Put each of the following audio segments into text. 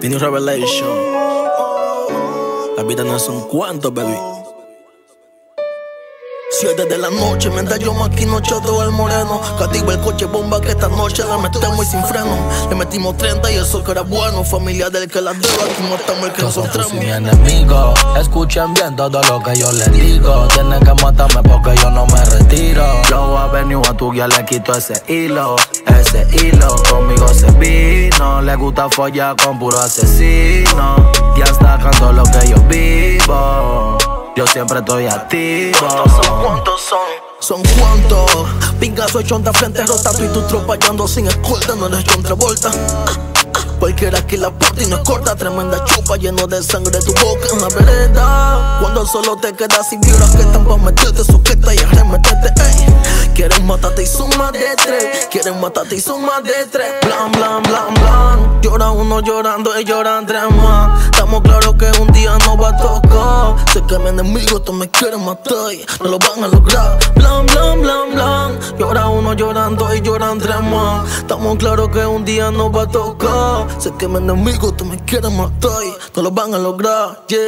The new revelation. La vida no es un cuento, baby. 7 de la noche, mientras yo maquino chato al moreno. Cativa el coche bomba que esta noche la metemos y sin freno. Le metimos 30 y eso que era bueno. Familia del que la dio, aquí no estamos el que nos entramos. Mis enemigos, escuchen bien todo lo que yo les digo. Tienen que matarme porque yo no me retiro. Yo a venir a tu guía le quito ese hilo, conmigo se vino. Le gusta follar con puro asesino. Ya está cantando lo que yo vivo. Yo siempre estoy activo. ¿Cuántos son? ¿Cuántos son? ¿Son cuántos? Pingazo echón de frente rota. Tú y tu tropa yando sin escolta. No eres John Travolta. Cualquiera que la porta y no es corta. Tremenda chupa lleno de sangre tu boca. Una vereda cuando solo te quedas sin vibras que están pa' meterte. Sujeta y arremetete, ey. Quieren matarte y suma de 3. Quieren matarte y suma de 3. Blan, blan, blan, blan. Llora uno llorando y lloran 3 más. Estamos claros que un día no va a tocar. Sé que mi enemigo estos me quieren matar y no lo van a lograr. Blan, blan, blan, blan. Llora uno llorando y lloran 3 más. Estamos claros que un día no va a tocar. Sé que mi enemigo estos me quieren matar y no lo van a lograr, yeah.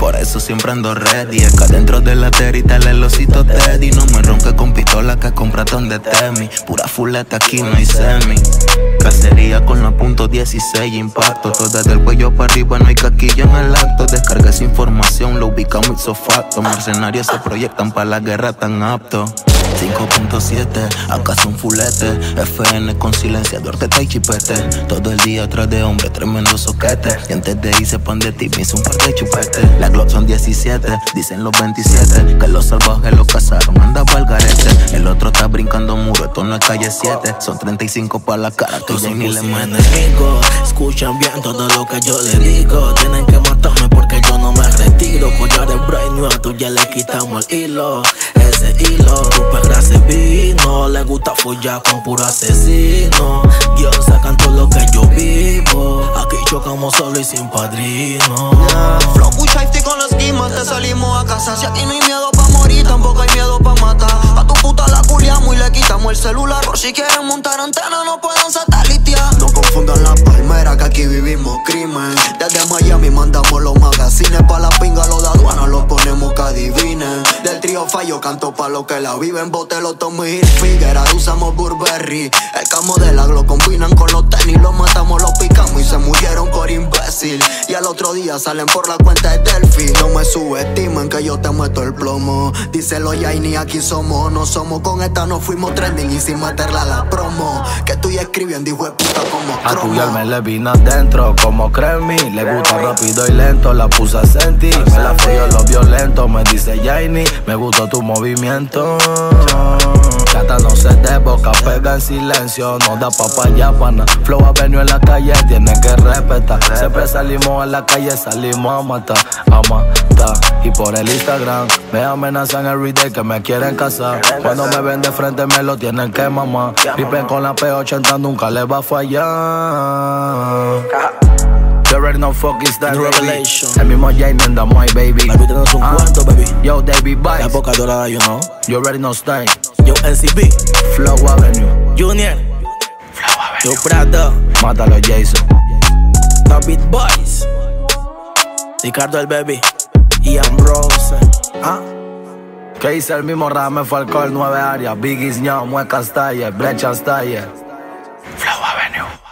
Por eso siempre ando ready. Acá dentro de la terita el osito Teddy. No me ronque con pistola que compra ton de Temi. Pura fuleta aquí no hay semi. Cacería con la punto 16 impacto. Toda del cuello para arriba no hay caquilla en el acto. Descarga esa información, lo ubicamos y sofacto. Mercenarios se proyectan para la guerra tan apto. 5.7, acá son fulete. FN con silenciador, teta y chipete. Todo el día atrás de hombre, tremendo soquete. Y antes de irse pan de ti, me hizo un par de chupete. La Glock son 17, dicen los 27. Que los salvajes los cazaron, anda pa'l garete. El otro está brincando muro, esto no es calle 7. Son 35 pa' la cara, que yo ni le mete. Escuchan bien todo lo que yo les digo. Tienen que matarme porque yo no me retiro. Collar de brain new, a tu ya le quitamos el hilo. Ese hilo, tu perra se vino. Le gusta follar con puro asesino. Yo sacan todo lo que yo vivo. Aquí chocamos solo y sin padrino. Flow pucha y con los guimas. Te salimos a casa. Si aquí no hay miedo pa' morir, tampoco hay miedo pa' matar. A tu puta la culiamos y le quitamos el celular. Por si quieren montar antena no pueden satelitear. No confundan las palmeras que aquí vivimos crimen. Desde Miami mandamos los magazines. Pa' la pinga los de aduana los ponemos que adivinen. Del trío fallo canto pa' los que la viven. Botelo, Tommy Hilfiger, usamos Burberry. El camo de la Glock combinan con los tenis. Los matamos, los picamos y se murieron por imbécil. Y al otro día salen por la cuenta de Delphi. No me subestimen que yo te muestro el plomo. Dice los Yainis, aquí somos, no somos. Con esta nos fuimos trending y sin meterla la promo. Que estoy escribiendo, hijo de puta, como cromo. A tu girl me le vino adentro, como Cremi. Le gusta rápido y lento, la puse a sentir. Me la frío lo violento, me dice Yaini. Me gustó tu movimiento. Chata no se de boca, pega en silencio. No da papaya, pana. Flow avenue en la calle, tienes que respetar. Siempre salimos a la calle, salimos a matar. A matar. Y por el Instagram me amenazan everyday que me quieren casar. Cuando me ven de frente me lo tienen que mamar. Pipen con la P80 nunca le va a fallar. You already know fuck is that revelation. El mismo James anda my baby. La vida no es un cuento, baby. Yo David Bice. La boca dorada, you know. You already know style. Yo NCB. Flow Avenue Junior. Flow Avenue. Yo Prada. Mátalo Jeyson. David Bice. Ricardo el baby. Ian Brose. Ah. Que hice el mismo Rame Falcón 9 áreas. Biggies Ñao, Muecas Taller, Brechas Taller. Flow Avenue.